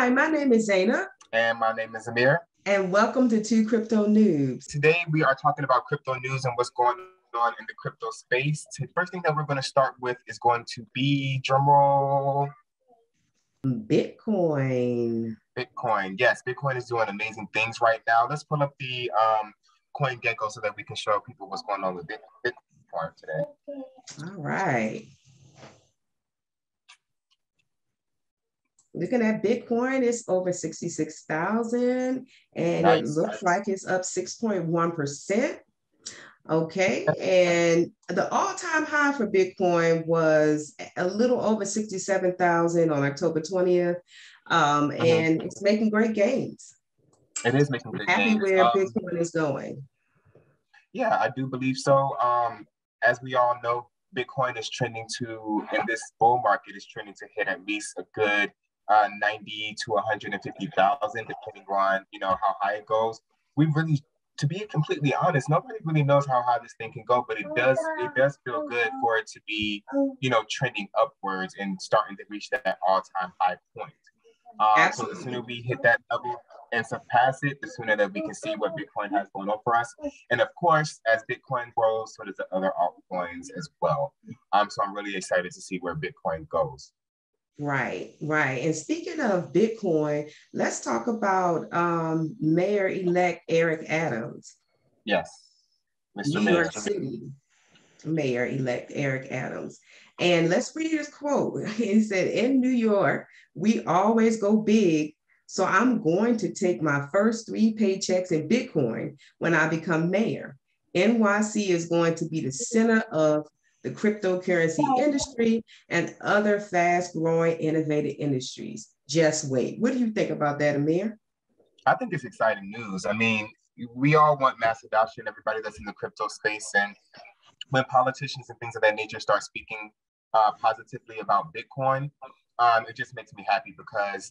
Hi, my name is Zaina. And my name is Amir. And welcome to 2 Crypto Noobs. Today we are talking about crypto news and what's going on in the crypto space. The first thing that we're going to start with is going to be, drumroll, Bitcoin. Bitcoin, yes, Bitcoin is doing amazing things right now. Let's pull up the CoinGecko so that we can show people what's going on with Bitcoin today. All right. Looking at Bitcoin, it's over 66,000 and nice. It looks like it's up 6.1%. Okay, and the all-time high for Bitcoin was a little over 67,000 on October 20th, and it's making great gains. It is making great gains. Happy where Bitcoin is going. Yeah, I do believe so. As we all know, Bitcoin is trending to, in this bull market, is trending to hit at least a good 90 to 150,000, depending on, you know, how high it goes. We really, to be completely honest, nobody really knows how high this thing can go, but it does feel good for it to be, you know, trending upwards and starting to reach that all-time high point. So the sooner we hit that level and surpass it, the sooner that we can see what Bitcoin has going on for us. And of course, as Bitcoin grows, so does the other altcoins as well. So I'm really excited to see where Bitcoin goes. Right, right. And speaking of Bitcoin, let's talk about Mayor-elect Eric Adams. Yes, Mr. New York City Mayor-elect Eric Adams. And let's read his quote. He said, "In New York, we always go big. So I'm going to take my first 3 paychecks in Bitcoin when I become mayor. NYC is going to be the center of the cryptocurrency industry and other fast-growing, innovative industries. Just wait." What do you think about that, Amir? I think it's exciting news. I mean, we all want mass adoption, everybody that's in the crypto space. And when politicians and things of that nature start speaking positively about Bitcoin, it just makes me happy because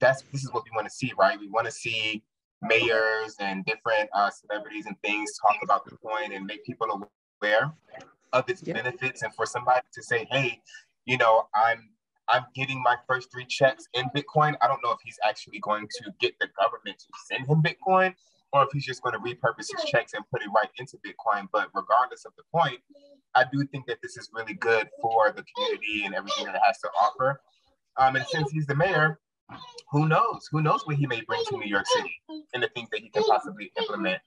this is what we want to see, right? We want to see mayors and different celebrities and things talk about the coin and make people aware of its benefits, and for somebody to say, "Hey, you know, I'm getting my first 3 checks in Bitcoin." I don't know if he's actually going to get the government to send him Bitcoin, or if he's just going to repurpose his checks and put it right into Bitcoin. But regardless of the point, I do think that this is really good for the community and everything that it has to offer. And since he's the mayor, who knows? Who knows what he may bring to New York City and the things that he can possibly implement.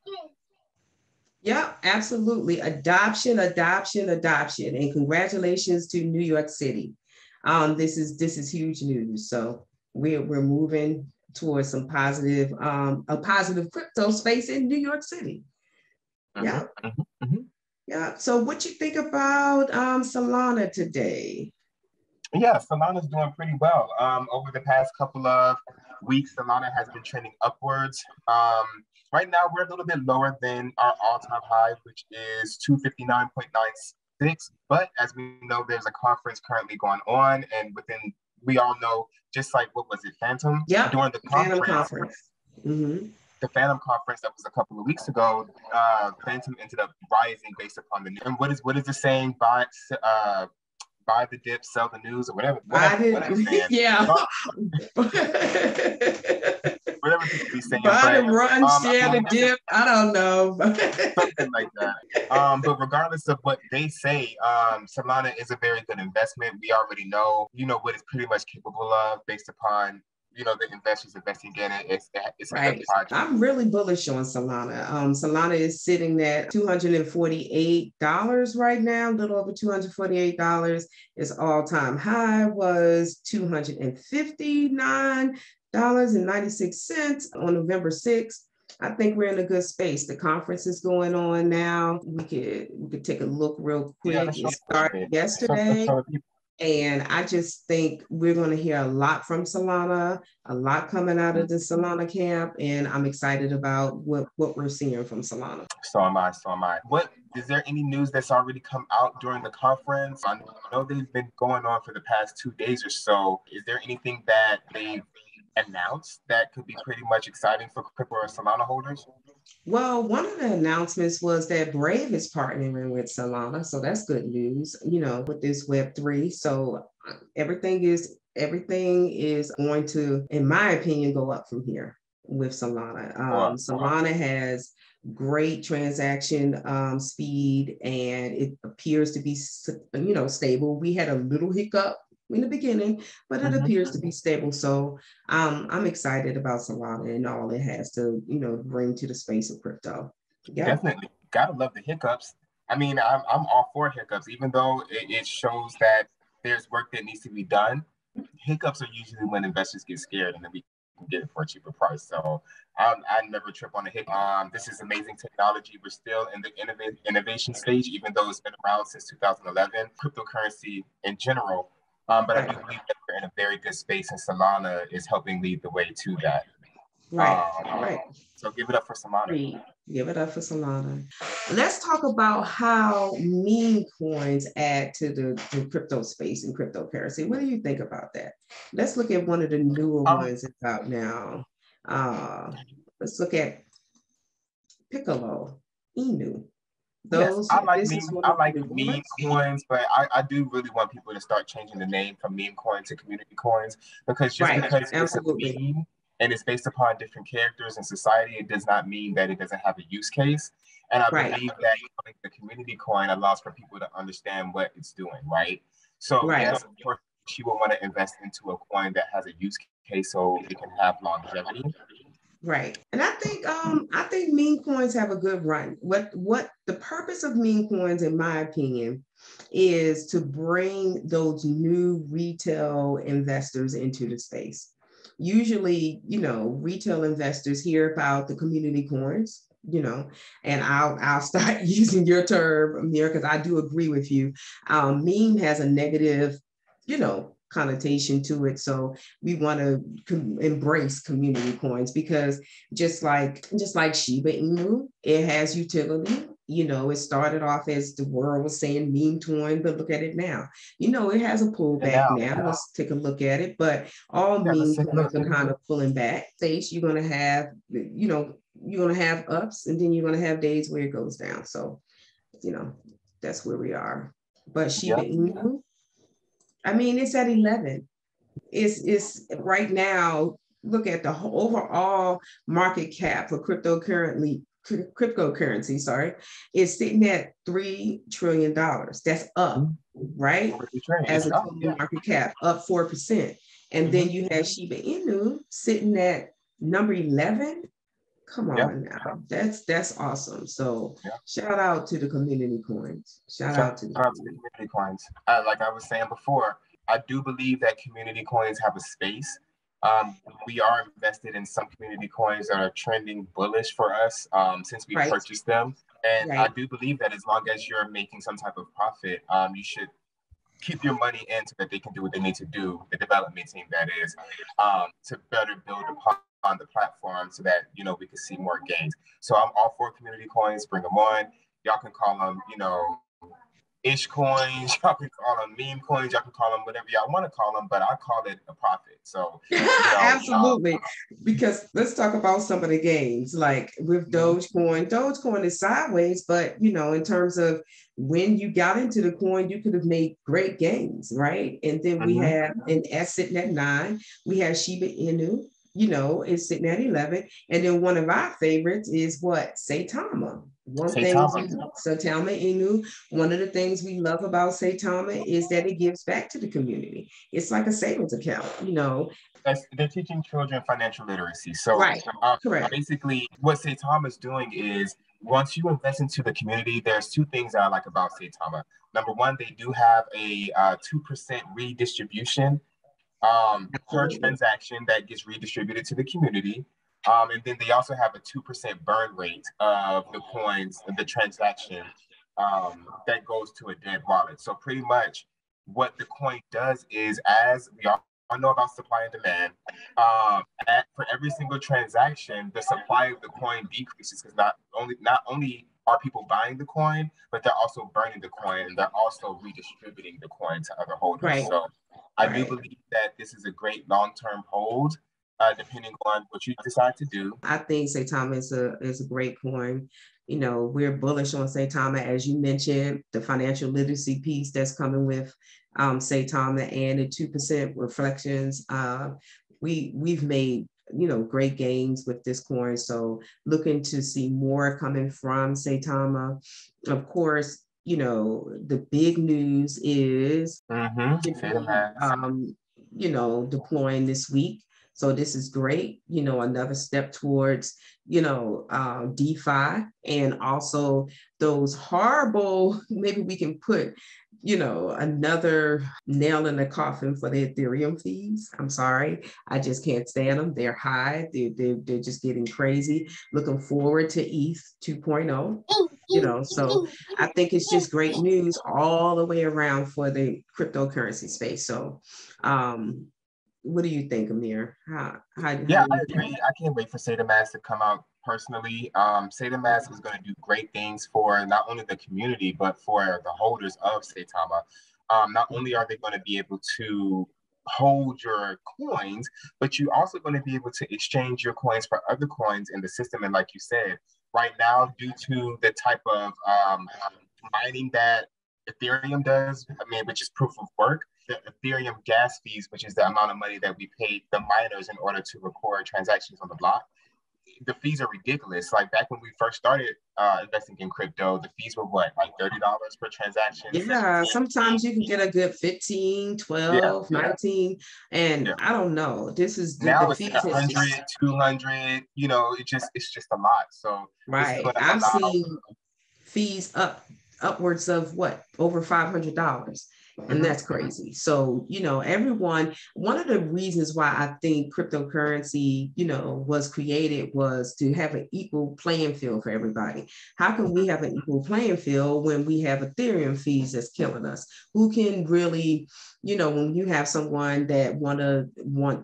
Yeah, absolutely. Adoption, adoption, adoption. And congratulations to New York City. This is huge news. So we're moving towards some positive, a positive crypto space in New York City. Yeah. Yeah. So what you think about Solana today? Yeah, Solana's doing pretty well. Over the past couple of weeks, Solana has been trending upwards. Right now, we're a little bit lower than our all-time high, which is 259.96. But as we know, there's a conference currently going on, and we all know, just like, what was it, Phantom? Yeah, during the Phantom conference. The Phantom conference that was a couple of weeks ago, Phantom ended up rising based upon the news. And what is the saying? Buy the dip, sell the news, or whatever. Yeah. Whatever people be saying. Buy the run, share the dip. I don't know. Something like that. But regardless of what they say, Solana is a very good investment. We already know, you know, what it's pretty much capable of based upon, you know, the investors investing in it. It's a good project. I'm really bullish on Solana. Solana is sitting at $248 right now, a little over $248. Its all-time high was $259.96 on November 6th. I think we're in a good space. The conference is going on now. We could take a look real quick. Yeah, it started yesterday. And I just think we're going to hear a lot from Solana, a lot coming out of the Solana camp, and I'm excited about what we're seeing from Solana. So am I. Is there any news that's already come out during the conference? I know they've been going on for the past 2 days or so. Is there anything that they've announced that could be pretty much exciting for crypto or Solana holders? Well, one of the announcements was that Brave is partnering with Solana. So that's good news, you know, with this Web3. So everything is Everything is going to, in my opinion, go up from here with Solana. Solana has great transaction speed, and it appears to be, you know, stable. We had a little hiccup in the beginning, but it appears to be stable. So I'm excited about Solana and all it has to, you know, bring to the space of crypto. Yeah. Definitely. Gotta love the hiccups. I mean, I'm all for hiccups, even though it shows that there's work that needs to be done. Hiccups are usually when investors get scared and then we can get it for a cheaper price. So I never trip on a hiccup. This is amazing technology. We're still in the innovation stage, even though it's been around since 2011, cryptocurrency in general. But I do believe that we're in a very good space, and Solana is helping lead the way to that. Right. So give it up for Solana. Give it up for Solana. Let's talk about how meme coins add to the crypto space and cryptocurrency. What do you think about that? Let's look at one of the newer ones that's out now. Let's look at Piccolo, Inu. Those, yes, I like meme coins, but I do really want people to start changing the name from meme coin to community coins, because just because it's a meme and it's based upon different characters in society, it does not mean that it doesn't have a use case. And I believe that the community coin allows for people to understand what it's doing, right? So yes, of course, you will want to invest into a coin that has a use case so it can have longevity. Right. And I think meme coins have a good run. What the purpose of meme coins, in my opinion, is to bring those new retail investors into the space. Usually, you know, retail investors hear about the community coins, you know, and I'll start using your term, Amir, because I do agree with you. Meme has a negative, you know, connotation to it. So we want to embrace community coins, because just like Shiba Inu, it has utility. You know, it started off as the world was saying meme coin, but look at it now. You know, it has a pullback now. Let's take a look at it. But all meme coins are kind of pulling back. States, you're going to have, you know, you're going to have ups, and then you're going to have days where it goes down. So, you know, that's where we are. But Shiba Inu, I mean, it's at 11. It's right now. Look at the overall market cap for cryptocurrency. Sorry, is sitting at $3 trillion. That's up, right? As a total market cap, up 4%. And then you have Shiba Inu sitting at number 11. Come on now, that's awesome. So shout out to the community coins. Shout out to the community coins. Like I was saying before, I do believe that community coins have a space. We are invested in some community coins that are trending bullish for us since we purchased them. And I do believe that as long as you're making some type of profit, you should keep your money in so that they can do what they need to do, the development team that is, to better build upon on the platform so that, you know, we can see more gains. So I'm all for community coins. Bring them on. Y'all can call them, you know, ish coins. Y'all can call them meme coins. Y'all can call them whatever y'all want to call them, but I call it a profit. So you know, absolutely, because let's talk about some of the gains. Like with Dogecoin is sideways, but you know, in terms of when you got into the coin, you could have made great gains, right? And then we have an S sitting at 9. We have Shiba Inu. You know, it's sitting at 11. And then one of our favorites is what? Saitama. Saitama Inu. One of the things we love about Saitama is that it gives back to the community. It's like a savings account, you know. They're teaching children financial literacy. So basically what Saitama is doing is, once you invest into the community, there's two things that I like about Saitama. Number one, they do have a 2% redistribution per transaction that gets redistributed to the community. And then they also have a 2% burn rate of the coins, the transaction that goes to a dead wallet. So pretty much what the coin does is, as we all know about supply and demand, for every single transaction, the supply of the coin decreases, because not only are people buying the coin, but they're also burning the coin, and they're also redistributing the coin to other holders. So I do believe that this is a great long-term hold, depending on what you decide to do. I think Saitama is a great coin. You know, we're bullish on Saitama, as you mentioned, the financial literacy piece that's coming with Saitama, and the 2% reflections. We've made, you know, great gains with this coin. So looking to see more coming from Saitama. Of course, you know, the big news is, you know, deploying this week. So this is great, you know, another step towards, you know, DeFi, and also those horrible, maybe we can put, you know, another nail in the coffin for the Ethereum fees. I'm sorry, I just can't stand them. They're high, they're just getting crazy. Looking forward to ETH 2.0, you know, so I think it's just great news all the way around for the cryptocurrency space. So, what do you think, Amir? Yeah, I agree. I can't wait for Saitamax to come out personally. Saitamax is going to do great things for not only the community, but for the holders of Saitama. Not only are they going to be able to hold your coins, but you're also going to be able to exchange your coins for other coins in the system. And like you said, right now, due to the type of mining that Ethereum does, I mean, which is proof of work, the Ethereum gas fees, which is the amount of money that we pay the miners in order to record transactions on the block, the fees are ridiculous. Like back when we first started investing in crypto, the fees were what, like $30 per transaction? Yeah, sometimes you can get a good 15, 12, 19, and I don't know. This is now the fees, 100, just 200, you know, it's just a lot. So right, I've seen fees upwards of what, over $500. And that's crazy. So, you know, one of the reasons why I think cryptocurrency, you know, was created was to have an equal playing field for everybody. How can we have an equal playing field when we have Ethereum fees that's killing us? Who can really, you know, when you have someone that want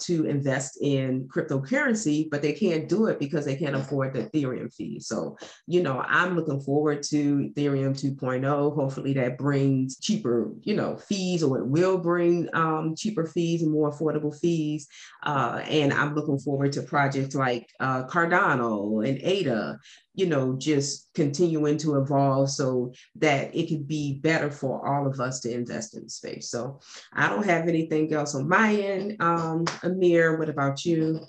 to invest in cryptocurrency, but they can't do it because they can't afford the Ethereum fee. So, you know, I'm looking forward to Ethereum 2.0. Hopefully that brings cheaper, you know, fees, or it will bring cheaper fees and more affordable fees. And I'm looking forward to projects like Cardano and ADA, you know, just continuing to evolve so that it could be better for all of us to invest in the space. So I don't have anything else on my end. Amir, what about you?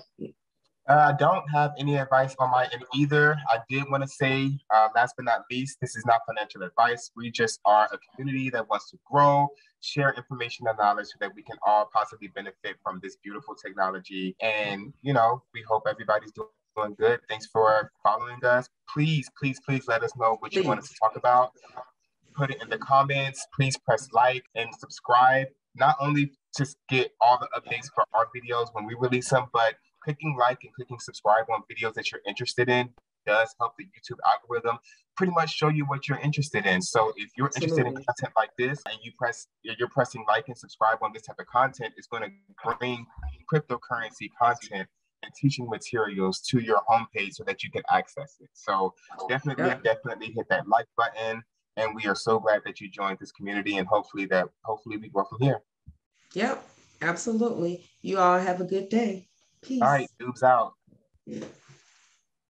I don't have any advice on my end either. I did want to say, last but not least, this is not financial advice. We just are a community that wants to grow, share information and knowledge so that we can all possibly benefit from this beautiful technology. And, you know, we hope everybody's doing good. Thanks for following us. Please, please, please let us know what you want us to talk about. Put it in the comments. Please press like and subscribe. Not only to get all the updates for our videos when we release them, but clicking like and clicking subscribe on videos that you're interested in does help the YouTube algorithm pretty much show you what you're interested in. So if you're interested in content like this and you're pressing like and subscribe on this type of content, it's going to bring cryptocurrency content and teaching materials to your homepage so that you can access it. So definitely hit that like button. And we are so glad that you joined this community, and hopefully we go from here. Yep, absolutely. You all have a good day. Peace. All right, noobs out.